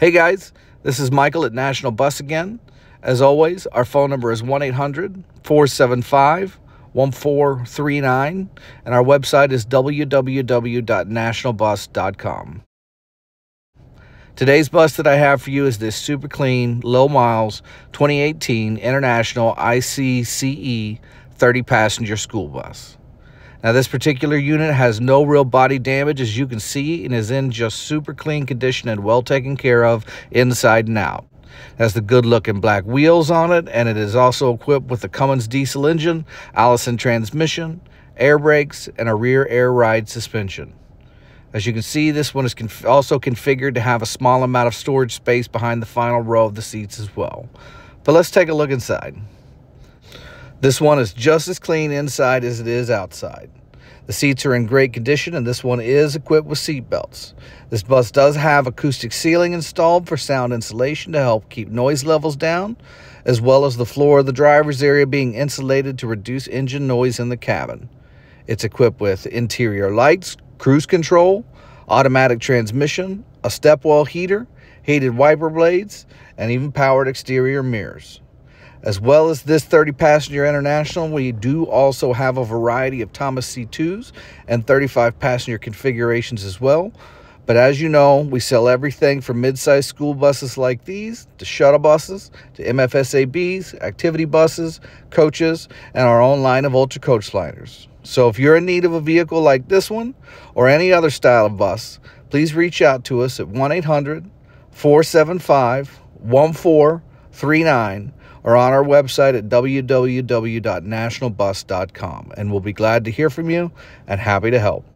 Hey guys, this is Michael at National Bus again. As always, our phone number is 1-800-475-1439, and our website is www.nationalbus.com. Today's bus that I have for you is this super clean, low miles, 2018 International ICCE 30-passenger school bus. Now, this particular unit has no real body damage, as you can see, and is in just super clean condition and well taken care of inside and out. It has the good-looking black wheels on it, and it is also equipped with the Cummins diesel engine, Allison transmission, air brakes, and a rear air ride suspension. As you can see, this one is also configured to have a small amount of storage space behind the final row of the seats as well. But let's take a look inside. This one is just as clean inside as it is outside. The seats are in great condition, and this one is equipped with seat belts. This bus does have acoustic ceiling installed for sound insulation to help keep noise levels down, as well as the floor of the driver's area being insulated to reduce engine noise in the cabin. It's equipped with interior lights, cruise control, automatic transmission, a stepwell heater, heated wiper blades, and even powered exterior mirrors. As well as this 30-passenger International, we do also have a variety of Thomas C2s and 35-passenger configurations as well. But as you know, we sell everything from mid-sized school buses like these, to shuttle buses, to MFSABs, activity buses, coaches, and our own line of Ultra Coach Sliders. So if you're in need of a vehicle like this one or any other style of bus, please reach out to us at 1-800-475-1439 or on our website at www.nationalbus.com, and we'll be glad to hear from you and happy to help.